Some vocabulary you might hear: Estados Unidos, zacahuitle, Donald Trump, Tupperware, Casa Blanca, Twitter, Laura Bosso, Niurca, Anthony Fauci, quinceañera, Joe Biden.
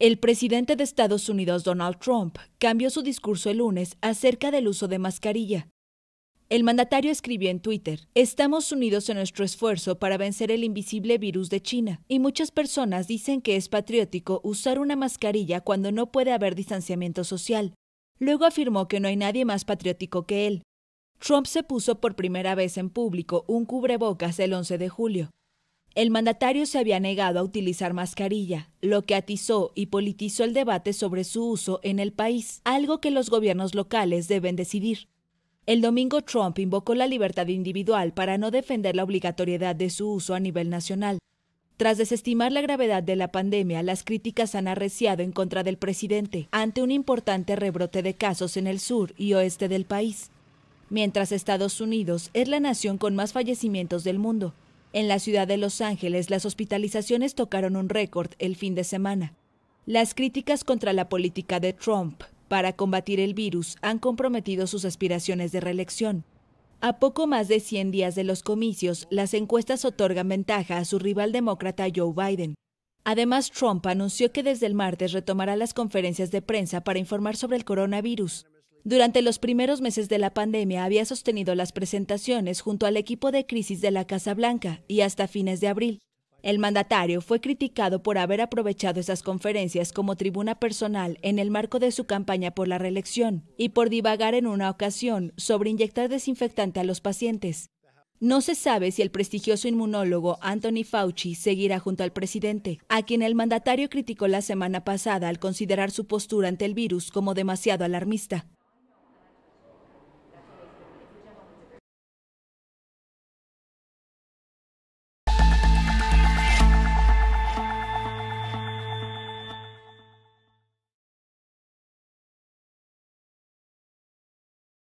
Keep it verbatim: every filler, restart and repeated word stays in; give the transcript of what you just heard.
El presidente de Estados Unidos, Donald Trump, cambió su discurso el lunes acerca del uso de mascarilla. El mandatario escribió en Twitter: "Estamos unidos en nuestro esfuerzo para vencer el invisible virus de China, y muchas personas dicen que es patriótico usar una mascarilla cuando no puede haber distanciamiento social". Luego afirmó que no hay nadie más patriótico que él. Trump se puso por primera vez en público un cubrebocas el once de julio. El mandatario se había negado a utilizar mascarilla, lo que atizó y politizó el debate sobre su uso en el país, algo que los gobiernos locales deben decidir. El domingo Trump invocó la libertad individual para no defender la obligatoriedad de su uso a nivel nacional. Tras desestimar la gravedad de la pandemia, las críticas han arreciado en contra del presidente, ante un importante rebrote de casos en el sur y oeste del país. Mientras Estados Unidos es la nación con más fallecimientos del mundo. En la ciudad de Los Ángeles, las hospitalizaciones tocaron un récord el fin de semana. Las críticas contra la política de Trump para combatir el virus han comprometido sus aspiraciones de reelección. A poco más de cien días de los comicios, las encuestas otorgan ventaja a su rival demócrata Joe Biden. Además, Trump anunció que desde el martes retomará las conferencias de prensa para informar sobre el coronavirus. Durante los primeros meses de la pandemia había sostenido las presentaciones junto al equipo de crisis de la Casa Blanca y hasta fines de abril. El mandatario fue criticado por haber aprovechado esas conferencias como tribuna personal en el marco de su campaña por la reelección y por divagar en una ocasión sobre inyectar desinfectante a los pacientes. No se sabe si el prestigioso inmunólogo Anthony Fauci seguirá junto al presidente, a quien el mandatario criticó la semana pasada al considerar su postura ante el virus como demasiado alarmista.